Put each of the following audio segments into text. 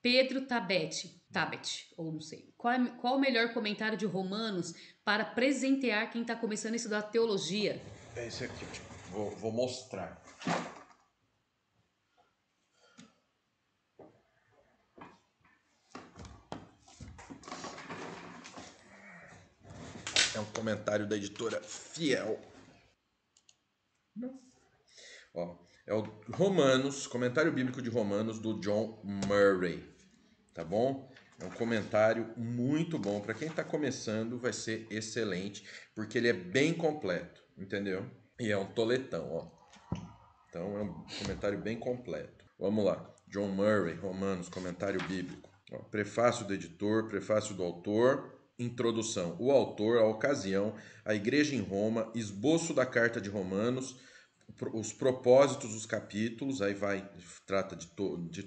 Pedro Tabete, ou não sei. Qual o melhor comentário de Romanos para presentear quem está começando a estudar teologia? É esse aqui, vou mostrar. É um comentário da editora Fiel. Ó, é o Romanos, comentário bíblico de Romanos, do John Murray, tá bom? É um comentário muito bom. Para quem está começando, vai ser excelente, porque ele é bem completo, entendeu? E é um toletão, ó. Então, é um comentário bem completo. Vamos lá. John Murray, Romanos, comentário bíblico. Ó, prefácio do editor, prefácio do autor... Introdução, o autor, a ocasião, a igreja em Roma, esboço da carta de Romanos, os propósitos, os capítulos, aí vai, trata de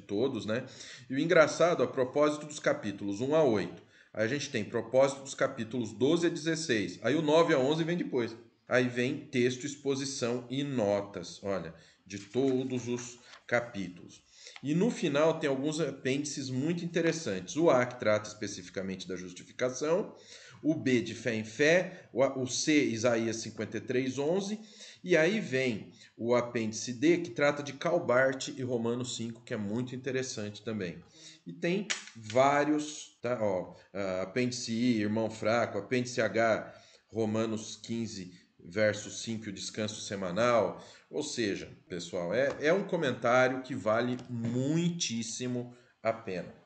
todos, né? E o engraçado, a propósito dos capítulos 1 a 8, aí a gente tem propósito dos capítulos 12 a 16, aí o 9 a 11 vem depois, aí vem texto, exposição e notas, olha, de todos os capítulos. E no final tem alguns apêndices muito interessantes. O A, que trata especificamente da justificação. O B, de fé em fé. O C, Isaías 53, 11. E aí vem o apêndice D, que trata de Calbart e Romanos 5, que é muito interessante também. E tem vários, tá? Ó, apêndice I, irmão fraco. Apêndice H, Romanos 15, verso 5, o descanso semanal. Ou seja, pessoal, é um comentário que vale muitíssimo a pena.